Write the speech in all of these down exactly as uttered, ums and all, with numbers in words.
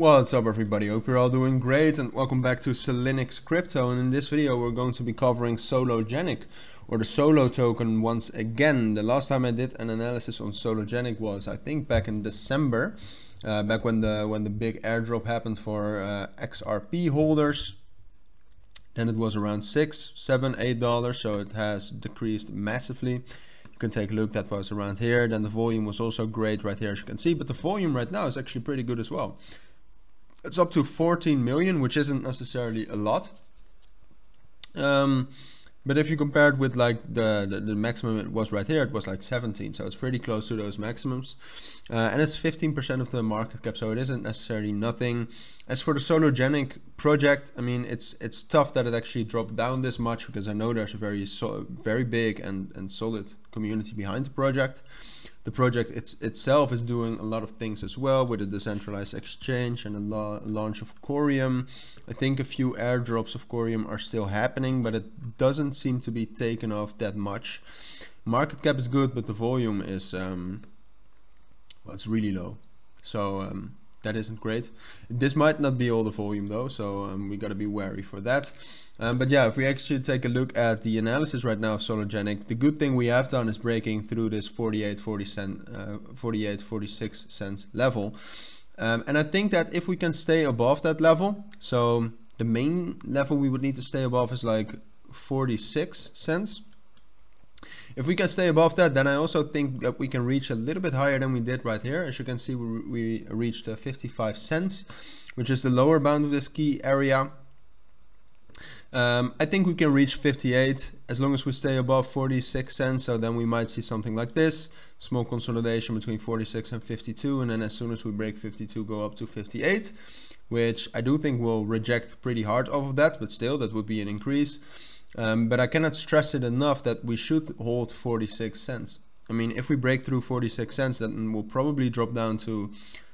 What's up everybody, hope you're all doing great and welcome back to Cilinix Crypto. And in this video we're going to be covering Sologenic, or the Solo token once again. The last time I did an analysis on Sologenic was I think back in December, uh, back when the when the big airdrop happened for uh, X R P holders. Then it was around six, seven, eight dollars, so it has decreased massively. Can take a look, that was around here. Then the volume was also great right here, as you can see, but the volume right now is actually pretty good as well. It's up to fourteen million, which isn't necessarily a lot, um, but if you compare it with like the, the the maximum it was right here, it was like seventeen, so it's pretty close to those maximums, uh, and it's fifteen percent of the market cap, so it isn't necessarily nothing. As for the Sologenic project, I mean, it's it's tough that it actually dropped down this much, because I know there's a very so, very big and and solid community behind the project. The project it's, itself is doing a lot of things as well, with a decentralized exchange and a la launch of Corium. I think a few airdrops of Corium are still happening, but it doesn't seem to be taken off that much. Market cap is good, but the volume is um, well, it's really low, so um, that isn't great. This might not be all the volume though, so um, we gotta be wary for that. Um, but yeah, if we actually take a look at the analysis right now of Sologenic, the good thing we have done is breaking through this forty-eight, forty cent, uh, forty-eight, forty-six cents level. Um, and I think that if we can stay above that level, so the main level we would need to stay above is like forty-six cents. If we can stay above that, then I also think that we can reach a little bit higher than we did right here. As you can see, we, we reached uh, fifty-five cents, which is the lower bound of this key area. Um, I think we can reach fifty-eight as long as we stay above forty-six cents. So then we might see something like this small consolidation between forty-six and fifty-two, and then as soon as we break fifty-two, go up to fifty-eight, which I do think will reject pretty hard off of that, but still that would be an increase. Um, but I cannot stress it enough that we should hold forty-six cents. I mean, if we break through forty-six cents, then we'll probably drop down to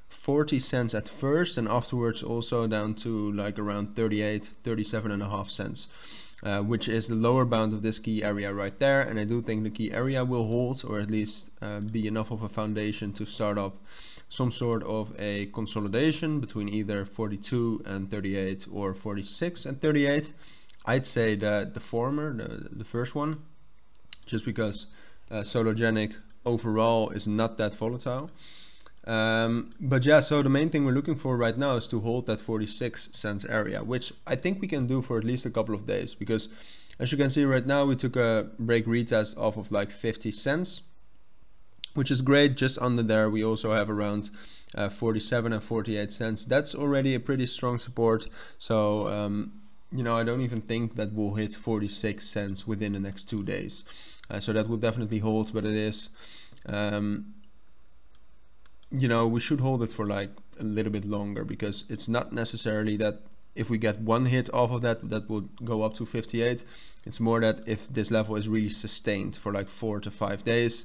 forty cents at first, and afterwards also down to like around thirty-eight, thirty-seven and a half cents, uh, which is the lower bound of this key area right there. And I do think the key area will hold, or at least uh, be enough of a foundation to start up some sort of a consolidation between either forty-two and thirty-eight or forty-six and thirty-eight. I'd say that the former, the, the first one, just because uh, Sologenic overall is not that volatile. Um, but yeah, so the main thing we're looking for right now is to hold that forty-six cents area, which I think we can do for at least a couple of days, because as you can see right now, we took a break retest off of like fifty cents, which is great. Just under there, we also have around uh, forty-seven and forty-eight cents. That's already a pretty strong support. So, um, you know, I don't even think that we'll hit forty-six cents within the next two days. Uh, so that will definitely hold, but it is, um, you know, we should hold it for like a little bit longer, because it's not necessarily that if we get one hit off of that, that will go up to fifty-eight. It's more that if this level is really sustained for like four to five days,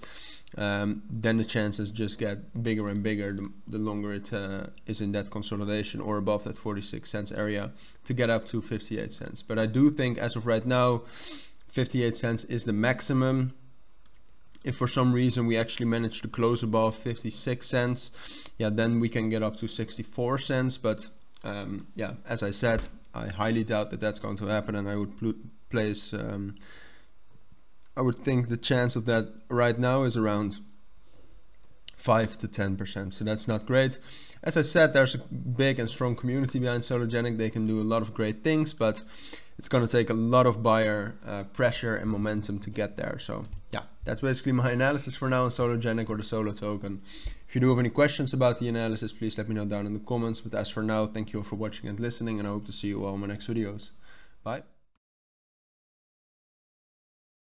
um, then the chances just get bigger and bigger the, the longer it uh, is in that consolidation or above that forty-six cents area to get up to fifty-eight cents. But I do think as of right now, fifty-eight cents is the maximum. If for some reason we actually manage to close above fifty-six cents, yeah, then we can get up to sixty-four cents. But um, yeah, as I said, I highly doubt that that's going to happen, and I would place, um, I would think the chance of that right now is around five to ten percent. So that's not great. As I said, there's a big and strong community behind Sologenic. They can do a lot of great things, but it's going to take a lot of buyer uh, pressure and momentum to get there. So yeah, that's basically my analysis for now on Sologenic, or the Solo token. If you do have any questions about the analysis, please let me know down in the comments. But as for now, thank you all for watching and listening, and I hope to see you all in my next videos. Bye.